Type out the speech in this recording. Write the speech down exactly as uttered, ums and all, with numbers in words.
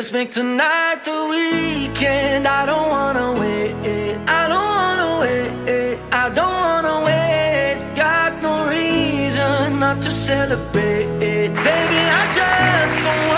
Let's make tonight the weekend. I don't wanna wait, I don't wanna wait, I don't wanna wait. Got no reason not to celebrate, baby, I just don't.